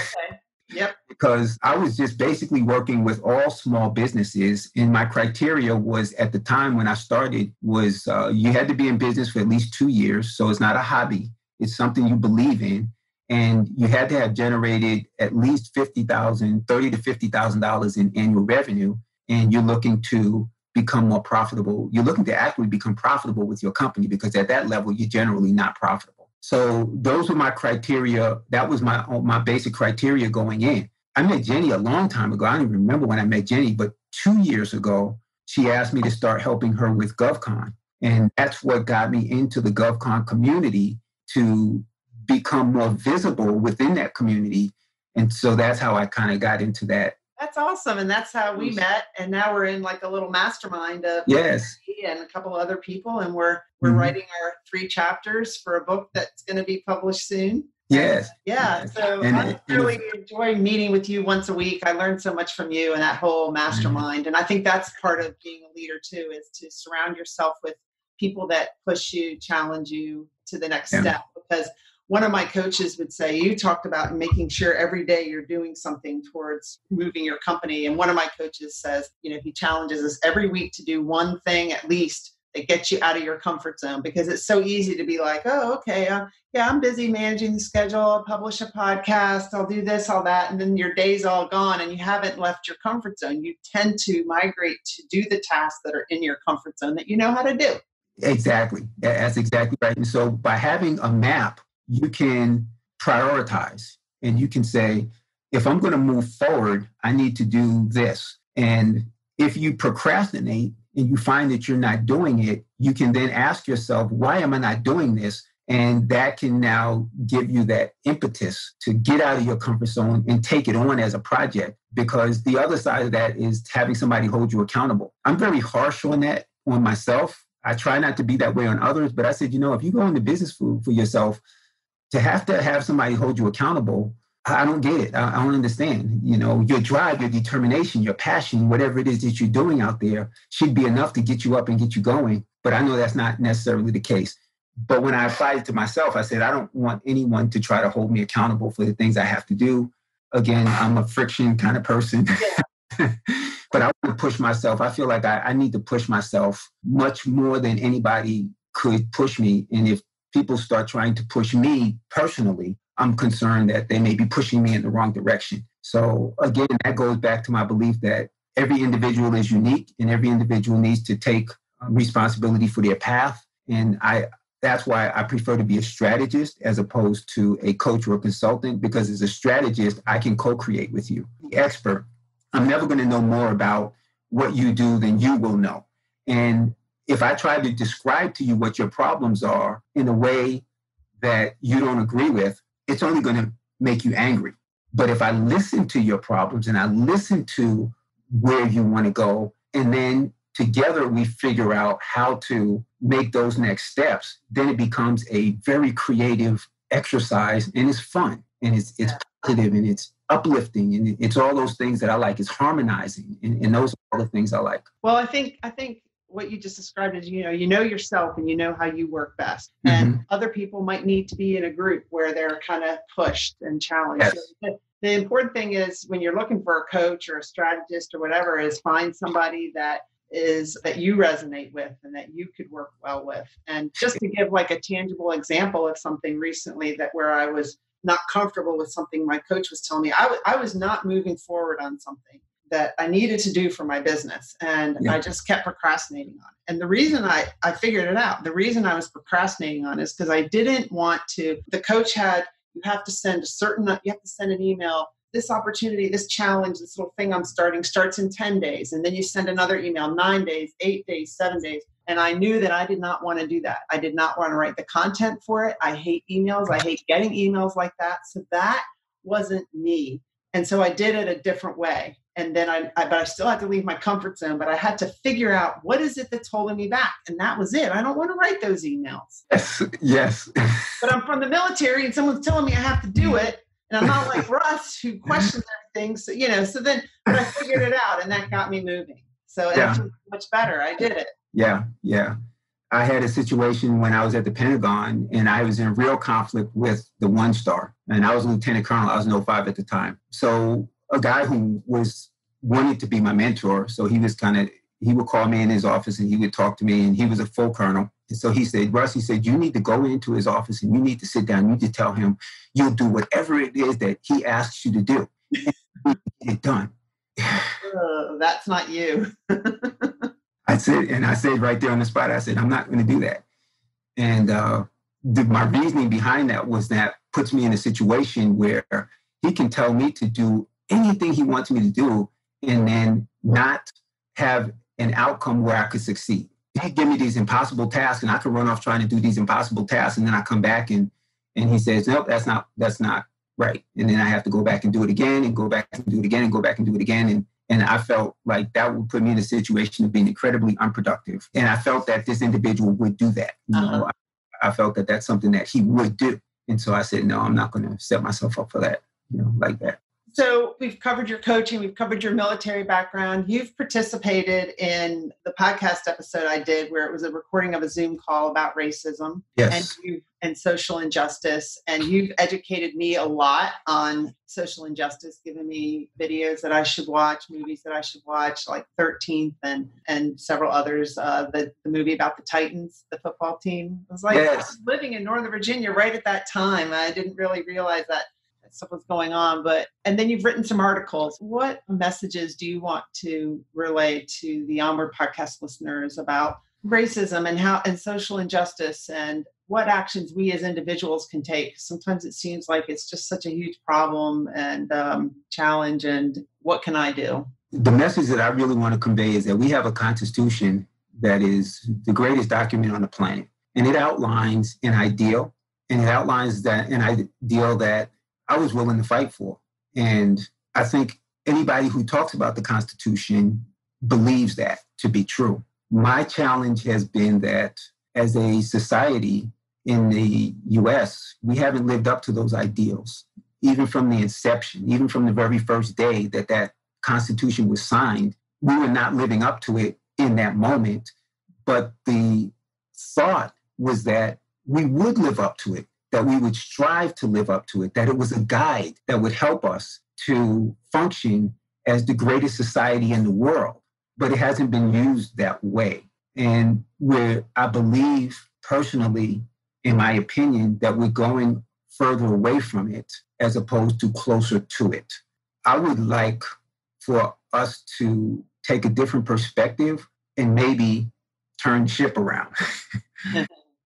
Yep. Because I was just basically working with all small businesses. And my criteria was at the time when I started was you had to be in business for at least 2 years. So it's not a hobby. It's something you believe in. And you had to have generated at least $30,000 to $50,000 in annual revenue. And you're looking to become more profitable. You're looking to actually become profitable with your company because at that level, you're generally not profitable. So those were my criteria. That was my basic criteria going in. I met Jenny a long time ago. I don't even remember when I met Jenny, but 2 years ago, she asked me to start helping her with GovCon. And that's what got me into the GovCon community to become more visible within that community. And so that's how I kind of got into that That's awesome. And that's how we met. And now we're in like a little mastermind of me and a couple other people. And we're writing our 3 chapters for a book that's going to be published soon. Yes. Yeah. Yes. So and I really enjoy meeting with you once a week. I learned so much from you and that whole mastermind. And I think that's part of being a leader too, is to surround yourself with people that push you, challenge you to the next step. Because one of my coaches would say, you talked about making sure every day you're doing something towards moving your company. And one of my coaches says, you know, he challenges us every week to do one thing at least that gets you out of your comfort zone, because it's so easy to be like, oh, okay, yeah, I'm busy managing the schedule. I'll publish a podcast. I'll do this, all that. And then your day's all gone and you haven't left your comfort zone. You tend to migrate to do the tasks that are in your comfort zone that you know how to do. Exactly. That's exactly right. And so by having a map, you can prioritize and you can say, if I'm going to move forward, I need to do this. And if you procrastinate and you find that you're not doing it, you can then ask yourself, why am I not doing this? And that can now give you that impetus to get out of your comfort zone and take it on as a project. Because the other side of that is having somebody hold you accountable. I'm very harsh on that, on myself. I try not to be that way on others, but I said, you know, if you go into business for yourself, to have somebody hold you accountable, I don't get it. I don't understand. You know, your drive, your determination, your passion, whatever it is that you're doing out there should be enough to get you up and get you going. But I know that's not necessarily the case. But when I applied it to myself, I said, I don't want anyone to try to hold me accountable for the things I have to do. Again, I'm a friction kind of person. But I want to push myself. I feel like I need to push myself much more than anybody could push me. And if people start trying to push me personally, I'm concerned that they may be pushing me in the wrong direction. So again, that goes back to my belief that every individual is unique and every individual needs to take responsibility for their path. And that's why I prefer to be a strategist as opposed to a coach or a consultant, because as a strategist, I can co-create with you. The expert, I'm never going to know more about what you do than you will know. And if I try to describe to you what your problems are in a way that you don't agree with, it's only going to make you angry. But if I listen to your problems and I listen to where you want to go, and then together we figure out how to make those next steps, then it becomes a very creative exercise, and it's fun and it's positive and it's uplifting and it's all those things that I like. It's harmonizing, and those are all the things I like. Well, I think what you just described is, you know yourself and you know how you work best. And other people might need to be in a group where they're kind of pushed and challenged. Yes. So the important thing is when you're looking for a coach or a strategist or whatever is find somebody that you resonate with and that you could work well with. And just to give like a tangible example of something recently where I was not comfortable with something my coach was telling me, I was not moving forward on something that I needed to do for my business. And I just kept procrastinating on it. And the reason I figured it out, the reason I was procrastinating on it is because I didn't want to, the coach had, you have to send an email, this opportunity, this challenge, this little thing I'm starting starts in 10 days. And then you send another email, 9 days, 8 days, 7 days. And I knew that I did not want to do that. I did not want to write the content for it. I hate emails. I hate getting emails like that. So that wasn't me. And so I did it a different way. And then but I still had to leave my comfort zone, but I had to figure out what is it that's holding me back. And that was it. I don't want to write those emails. Yes. But I'm from the military and someone's telling me I have to do it. And I'm not like Russ who questions everything. So, but I figured it out and that got me moving. So it was much better. I did it. Yeah. Yeah. I had a situation when I was at the Pentagon and I was in real conflict with the one star, and I was a lieutenant colonel. I was an 05 at the time. So a guy who wanted to be my mentor. So he would call me in his office and he would talk to me, and he was a full colonel. And so he said, Russ, you need to go into his office and you need to sit down. You need to tell him you'll do whatever it is that he asks you to do. And it's done. That's not you. I said right there on the spot, I'm not going to do that. And my reasoning behind that was that puts me in a situation where he can tell me to do anything he wants me to do and then not have an outcome where I could succeed. He'd give me these impossible tasks and I could run off trying to do these impossible tasks. And then I come back and he says, nope, that's not Right. And then I have to go back and do it again and go back and do it again and go back and do it again. And I felt like that would put me in a situation of being incredibly unproductive. And I felt that this individual would do that. You know, I felt that that's something that he would do. And so I said, no, I'm not going to set myself up for that, you know, like that. So we've covered your coaching, we've covered your military background. You've participated in the podcast episode I did where it was a recording of a Zoom call about racism and social injustice. And you've educated me a lot on social injustice, given me videos that I should watch, movies that I should watch, like 13th and several others. The movie about the Titans, the football team. I was like, I was living in Northern Virginia right at that time. I didn't really realize that stuff was going on, and then you've written some articles. What messages do you want to relay to the Onward podcast listeners about racism and social injustice and what actions we as individuals can take? Sometimes it seems like it's just such a huge problem and challenge, and what can I do? The message that I really want to convey is that we have a constitution that is the greatest document on the planet, and it outlines an ideal, that I was willing to fight for. And I think anybody who talks about the Constitution believes that to be true. My challenge has been that as a society in the U.S., we haven't lived up to those ideals, even from the inception, even from the very first day that Constitution was signed. We were not living up to it in that moment. But the thought was that we would live up to it, that we would strive to live up to it, that it was a guide that would help us to function as the greatest society in the world. But it hasn't been used that way. And where I believe personally, in my opinion, that we're going further away from it as opposed to closer to it. I would like for us to take a different perspective and maybe turn ship around.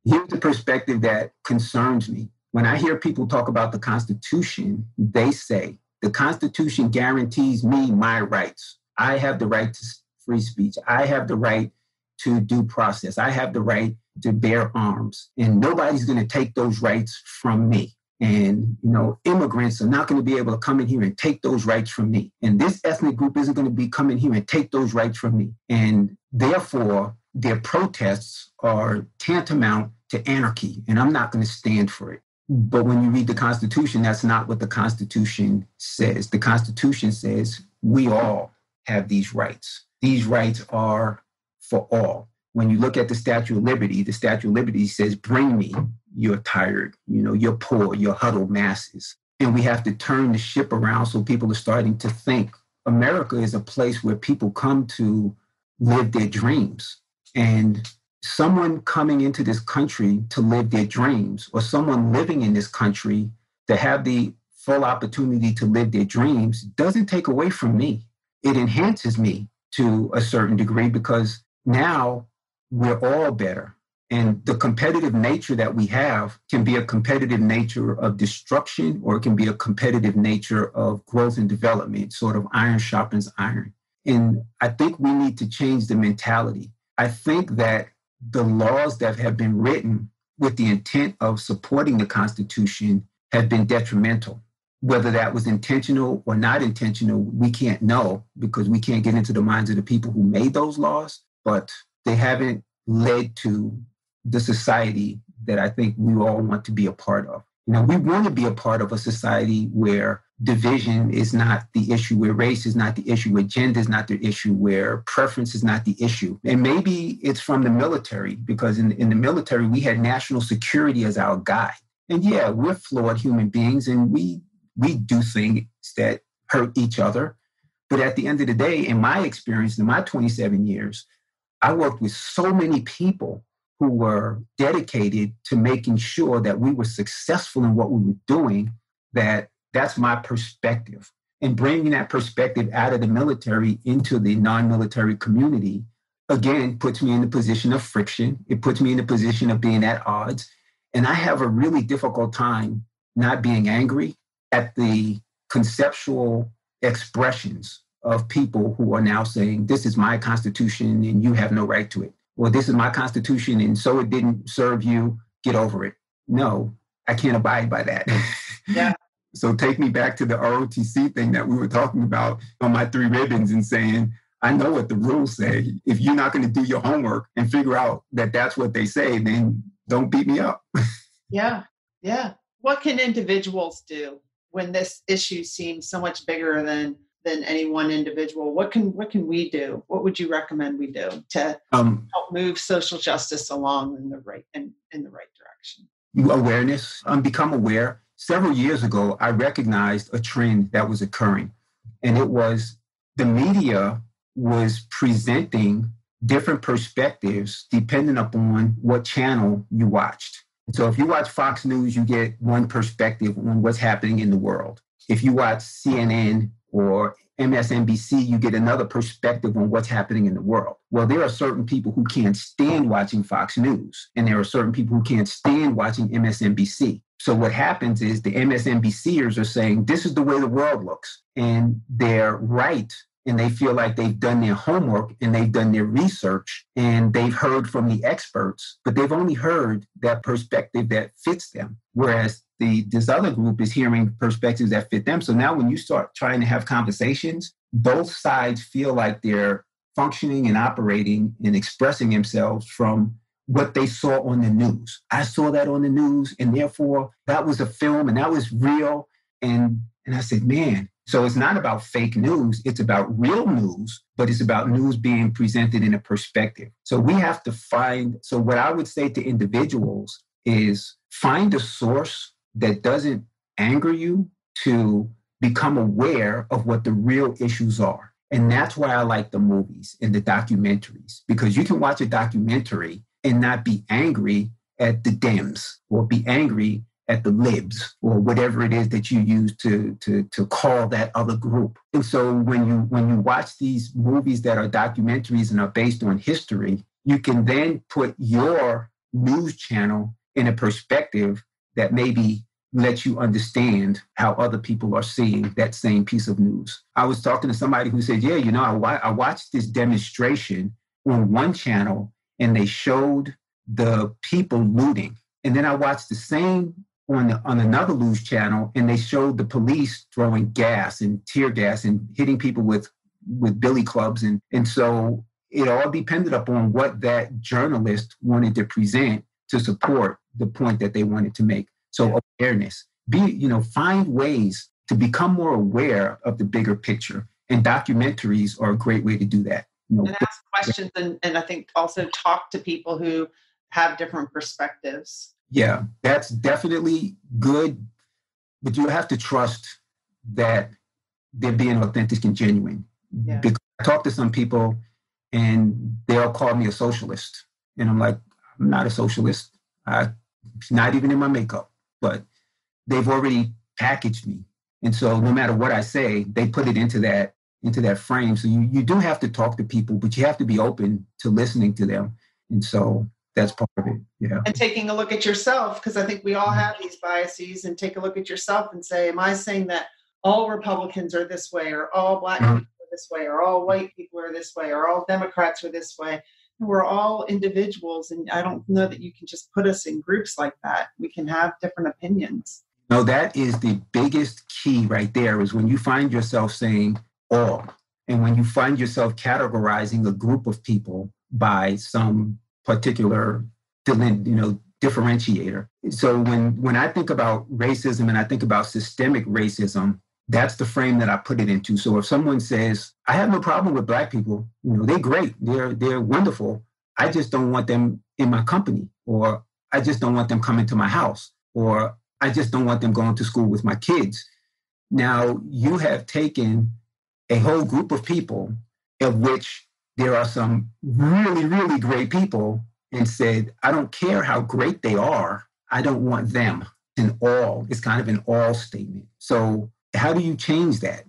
Here's the perspective that concerns me. When I hear people talk about the Constitution, they say, the Constitution guarantees me my rights. I have the right to free speech. I have the right to due process. I have the right to bear arms. And nobody's going to take those rights from me. And, you know, immigrants are not going to be able to come in here and take those rights from me. And this ethnic group isn't going to be coming here and take those rights from me. And therefore, their protests are tantamount to anarchy, and I'm not going to stand for it. But when you read the Constitution, that's not what the Constitution says. The Constitution says we all have these rights. These rights are for all. When you look at the Statue of Liberty, the Statue of Liberty says, bring me your tired, you know, your poor, your huddled masses. And we have to turn the ship around so people are starting to think. America is a place where people come to live their dreams. And someone coming into this country to live their dreams, or someone living in this country to have the full opportunity to live their dreams, doesn't take away from me. It enhances me to a certain degree because now we're all better. And the competitive nature that we have can be a competitive nature of destruction, or it can be a competitive nature of growth and development, sort of iron sharpens iron. And I think we need to change the mentality. I think that the laws that have been written with the intent of supporting the Constitution have been detrimental. Whether that was intentional or not intentional, we can't know because we can't get into the minds of the people who made those laws, but they haven't led to the society that I think we all want to be a part of. You know, we want to be a part of a society where division is not the issue, where race is not the issue, where gender is not the issue, where preference is not the issue. And maybe it's from the military, because in the military, we had national security as our guide. And yeah, we're flawed human beings and we do things that hurt each other. But at the end of the day, in my experience, in my 27 years, I worked with so many people who were dedicated to making sure that we were successful in what we were doing, that's my perspective. And bringing that perspective out of the military into the non-military community, again, puts me in the position of friction. It puts me in the position of being at odds. And I have a really difficult time not being angry at the conceptual expressions of people who are now saying, this is my Constitution and you have no right to it. Or this is my Constitution and so it didn't serve you, get over it. No, I can't abide by that. Yeah. So take me back to the ROTC thing that we were talking about on my three ribbons and saying, I know what the rules say. If you're not going to do your homework and figure out that that's what they say, then don't beat me up. Yeah. What can individuals do when this issue seems so much bigger than any one individual? What can we do? What would you recommend we do to help move social justice along in the right direction? Awareness. Become aware. Several years ago, I recognized a trend that was occurring, and it was the media was presenting different perspectives depending upon what channel you watched. So if you watch Fox News, you get one perspective on what's happening in the world. If you watch CNN or MSNBC, you get another perspective on what's happening in the world. Well, there are certain people who can't stand watching Fox News, and there are certain people who can't stand watching MSNBC. So what happens is the MSNBCers are saying, this is the way the world looks, and they're right. And they feel like they've done their homework and they've done their research and they've heard from the experts, but they've only heard that perspective that fits them. Whereas this other group is hearing perspectives that fit them. So now when you start trying to have conversations, both sides feel like they're functioning and operating and expressing themselves from what they saw on the news. I saw that on the news, and therefore that was a film and that was real. And I said, man. So it's not about fake news, it's about real news, but it's about news being presented in a perspective. So we have to so what I would say to individuals is find a source that doesn't anger you, to become aware of what the real issues are. And that's why I like the movies and the documentaries, because you can watch a documentary and not be angry at the Dems or be angry at the libs or whatever it is that you use to call that other group. And so when you watch these movies that are documentaries and are based on history, you can then put your news channel in a perspective that maybe lets you understand how other people are seeing that same piece of news. I was talking to somebody who said, I watched this demonstration on one channel and they showed the people looting. And then I watched the same on another news channel, and they showed the police throwing gas and tear gas and hitting people with billy clubs. And so it all depended upon what that journalist wanted to present to support the point that they wanted to make. So awareness, find ways to become more aware of the bigger picture. And documentaries are a great way to do that. And ask questions. And I think also talk to people who have different perspectives. Yeah, that's definitely good, but you have to trust that they're being authentic and genuine. Yeah. Because I talk to some people and they'll call me a socialist. And I'm like, I'm not a socialist. I'm not even in my makeup, but they've already packaged me. And so no matter what I say, they put it into that frame. So you do have to talk to people, but you have to be open to listening to them. And so that's part of it. Yeah. And taking a look at yourself, because I think we all have these biases, and take a look at yourself and say, am I saying that all Republicans are this way, or all Black people are this way, or all white people are this way, or all Democrats are this way? And we're all individuals. And I don't know that you can just put us in groups like that. We can have different opinions. No, that is the biggest key right there, is when you find yourself saying all, and when you find yourself categorizing a group of people by some particular, differentiator. So when I think about racism and I think about systemic racism, that's the frame that I put it into. So if someone says, I have no problem with Black people, they're great, they're wonderful. I just don't want them in my company, or I just don't want them coming to my house, or I just don't want them going to school with my kids. Now you have taken a whole group of people, of which there are some really, really great people, and said, I don't care how great they are, I don't want them. It's kind of an all statement. So how do you change that?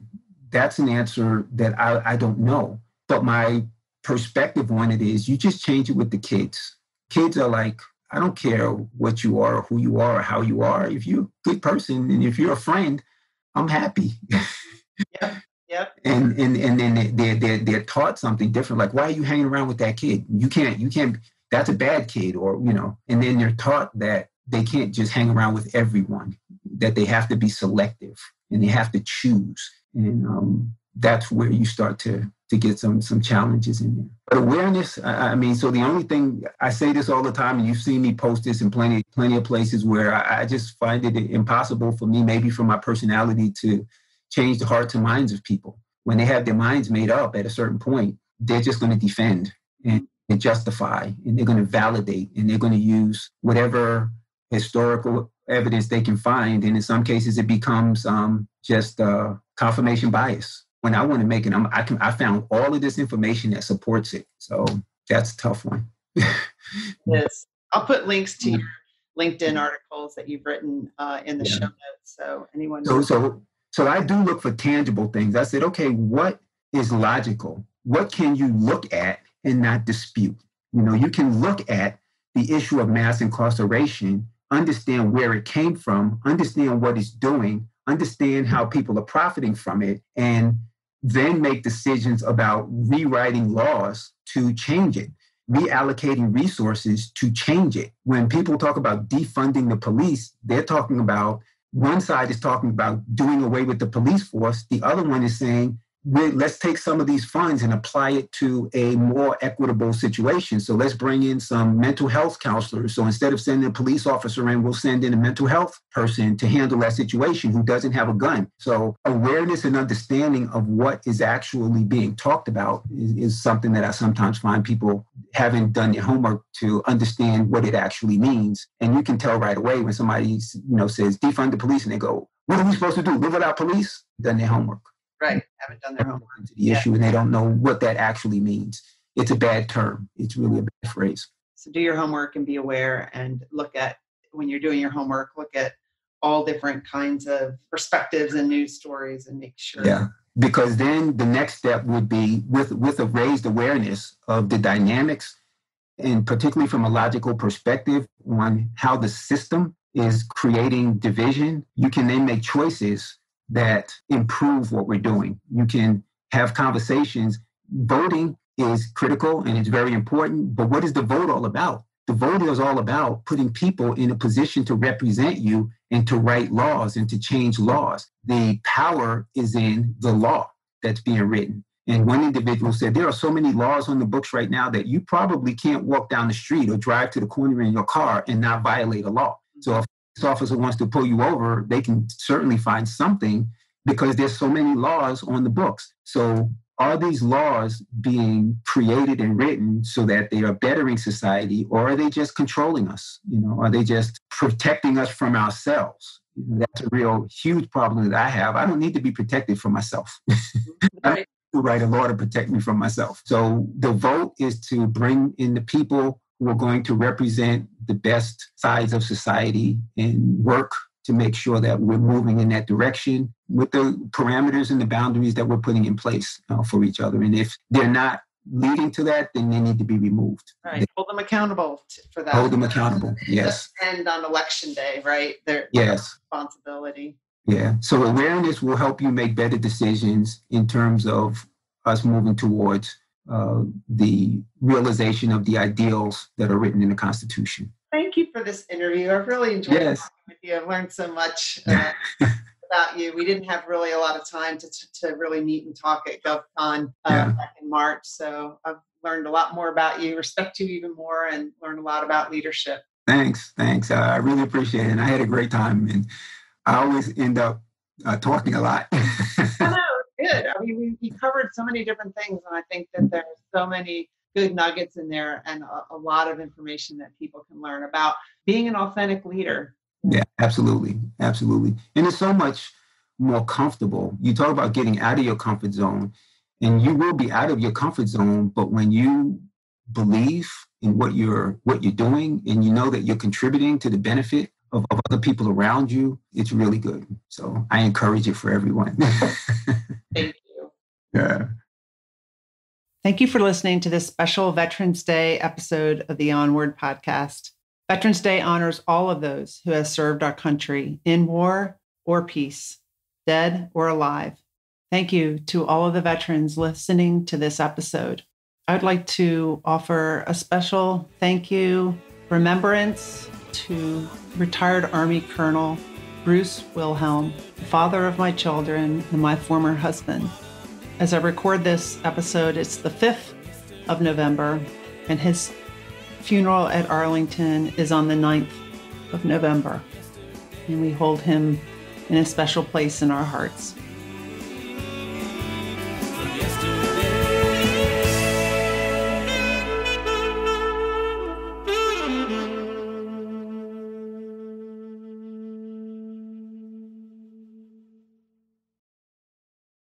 That's an answer that I don't know. But my perspective on it is you just change it with the kids. Kids are like, I don't care what you are, or who you are, or how you are. If you're a good person and if you're a friend, I'm happy. Yeah. Yep. And then they're taught something different. Like, why are you hanging around with that kid? You can't, that's a bad kid, or, and then they're taught that they can't just hang around with everyone. that they have to be selective and they have to choose. And that's where you start to get some challenges in there. But awareness, I mean, so the only thing, I say this all the time, and you've seen me post this in plenty of places where I just find it impossible for me, maybe for my personality, to change the hearts and minds of people. When they have their minds made up at a certain point, they're just going to defend and justify, and they're going to validate, and they're going to use whatever historical evidence they can find. And in some cases, it becomes just confirmation bias. When I want to make it, I found all of this information that supports it. So that's a tough one. Yes. I'll put links to your LinkedIn articles that you've written in the show notes. So anyone. So I do look for tangible things. I said, okay, what is logical? What can you look at and not dispute? You know, you can look at the issue of mass incarceration, understand where it came from, understand what it's doing, understand how people are profiting from it, and then make decisions about rewriting laws to change it, reallocating resources to change it. When people talk about defunding the police, they're talking about, one side is talking about doing away with the police force. The other one is saying, let's take some of these funds and apply it to a more equitable situation. So let's bring in some mental health counselors. So instead of sending a police officer in, we'll send in a mental health person to handle that situation who doesn't have a gun. So awareness and understanding of what is actually being talked about is something that I sometimes find people haven't done their homework to understand what it actually means. And you can tell right away when somebody, says defund the police and they go, what are we supposed to do? Live without police? Done their homework. Right. Haven't done their homework to the issue, and they don't know what that actually means. It's a bad term. It's really a bad phrase. So do your homework and be aware, and look at, when you're doing your homework, look at all different kinds of perspectives and news stories and make sure. Yeah, because then the next step would be with a raised awareness of the dynamics, and particularly from a logical perspective on how the system is creating division, you can then make choices that improve what we're doing. You can have conversations. Voting is critical and it's very important, but what is the vote all about? The vote is all about putting people in a position to represent you and to write laws and to change laws. The power is in the law that's being written. And one individual said, there are so many laws on the books right now that you probably can't walk down the street or drive to the corner in your car and not violate a law. So if officer wants to pull you over, they can certainly find something because there's so many laws on the books. So are these laws being created and written so that they are bettering society, or are they just controlling us? Are they just protecting us from ourselves? That's a real huge problem that I have. I don't need to be protected from myself. Right. I write a law to protect me from myself. So the vote is to bring in the people who are going to represent the best sides of society and work to make sure that we're moving in that direction with the parameters and the boundaries that we're putting in place for each other. And if they're not leading to that, then they need to be removed. Right. Hold them accountable for that. Hold them accountable. Yes. And on election day, right? Yes. Responsibility. Yeah. So awareness will help you make better decisions in terms of us moving towards the realization of the ideals that are written in the Constitution. Thank you for this interview. I've really enjoyed talking with you. I've learned so much about you. We didn't have really a lot of time to really meet and talk at GovCon back in March. So I've learned a lot more about you, respect you even more, and learned a lot about leadership. Thanks. I really appreciate it. And I had a great time. And I always end up talking a lot. Good. I mean, we covered so many different things, and I think that there are so many good nuggets in there and a lot of information that people can learn about being an authentic leader. Yeah, absolutely. Absolutely. And it's so much more comfortable. You talk about getting out of your comfort zone, and you will be out of your comfort zone, but when you believe in what you're doing and you know that you're contributing to the benefit of other people around you, it's really good. So I encourage it for everyone. Thank you. Yeah. Thank you for listening to this special Veterans Day episode of the Onward podcast. Veterans Day honors all of those who have served our country in war or peace, dead or alive. Thank you to all of the veterans listening to this episode. I would like to offer a special thank you, remembrance to retired Army Colonel Bruce Wilhelm, father of my children and my former husband. As I record this episode, it's the 5th of November, and his funeral at Arlington is on the 9th of November. And we hold him in a special place in our hearts.